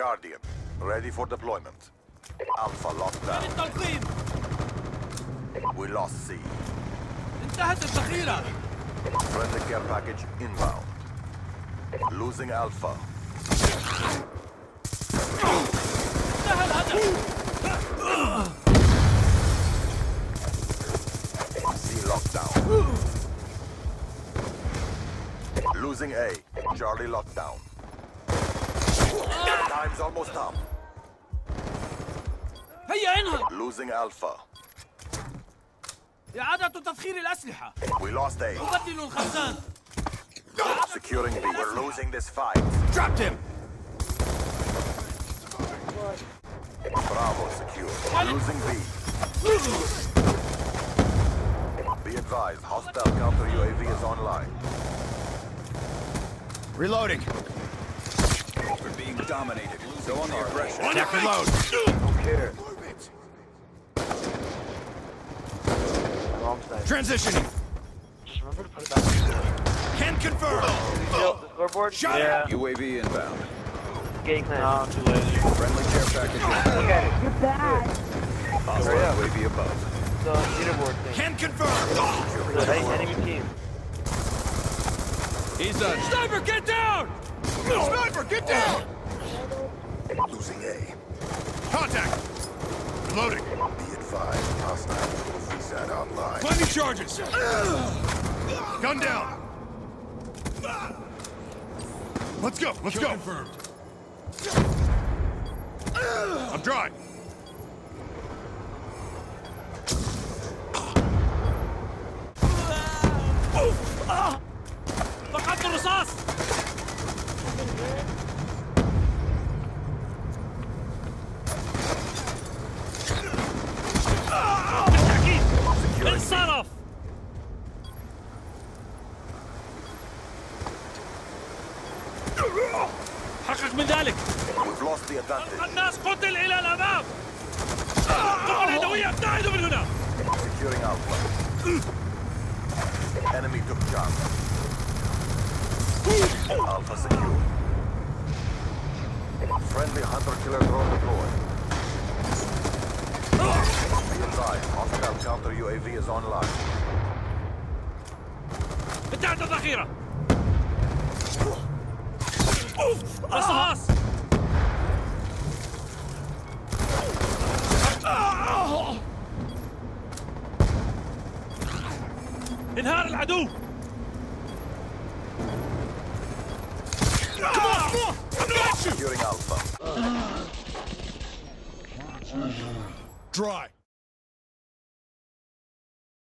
Guardian, ready for deployment. Alpha locked down. We lost C. Friendly care package inbound. Losing Alpha. C locked down. Losing A. Charlie locked down. Time's almost up. Losing Alpha. إعادة تفخير الأسلحة. We lost A. نبدل الخزان. Securing B. We're losing this fight. Dropped him. Bravo secure. Losing B. Be advised, hostile counter UAV is online. Reloading. We're being dominated. Go on the aggression. On your reload. Here. Transitioning. Just remember to put it back. Can confirm. Shot. Yeah. UAV inbound. Getting clear. Too late. Friendly care package. Okay. You're back. UAV above. The leaderboard thing. Can confirm. Enemy team. He's done. Sniper, get down! Sniper, get down! Losing A. Contact. Reloading. Be advised, hostile. Online. Plenty charges! Gun down! Let's go, let's go! Confirmed. I'm dry! We've lost the advantage. الناس قتل إلى الأمام. قطع الهدوية. ابتعدوا من هنا. Securing Alpha. Enemy took charge. Alpha secure. Friendly hunter killer drone deployed. Be advised, hostile counter UAV is online. ابتعدوا الذخيرة. رصاص. انهار العدو. Securing Alpha. Dry.